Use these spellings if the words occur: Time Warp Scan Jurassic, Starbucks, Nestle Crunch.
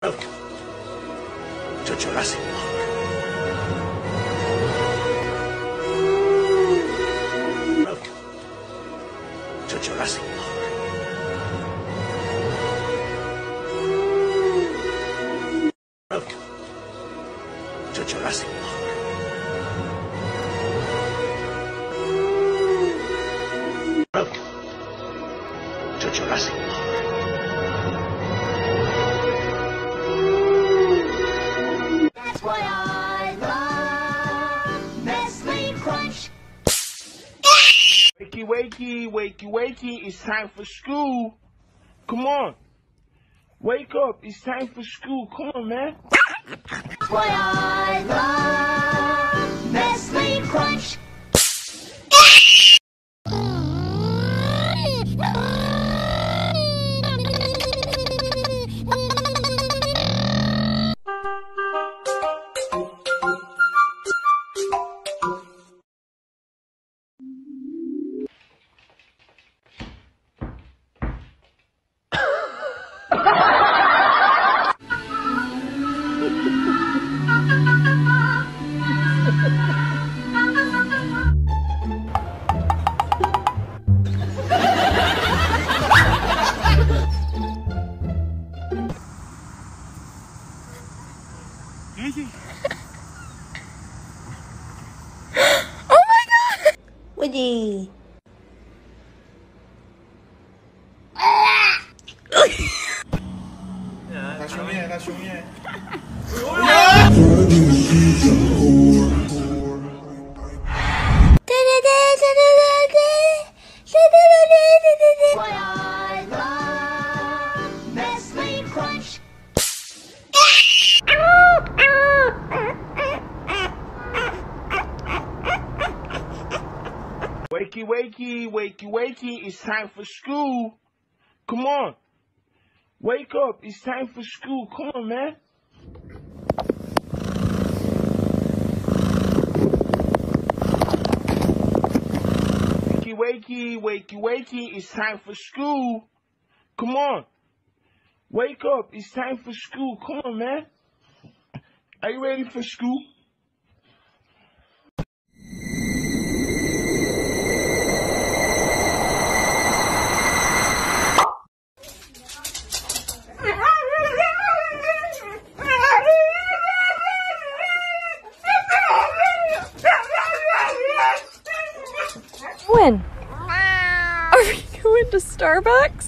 Welcome to Jurassic Park. Welcome to Jurassic Park. Welcome to Jurassic Park. Welcome to Jurassic Park. Wakey, wakey, wakey, it's time for school. Come on. Wake up, it's time for school. Come on, man. What I love, Nestle Crunch. Woody. That's your man. Wakey, wakey, wakey, wakey, it's time for school. Come on. Wake up, it's time for school. Come on, man. Wakey, wakey, wakey, wakey, it's time for school. Come on. Wake up, it's time for school. Come on, man. Are you ready for school? Are we going to Starbucks?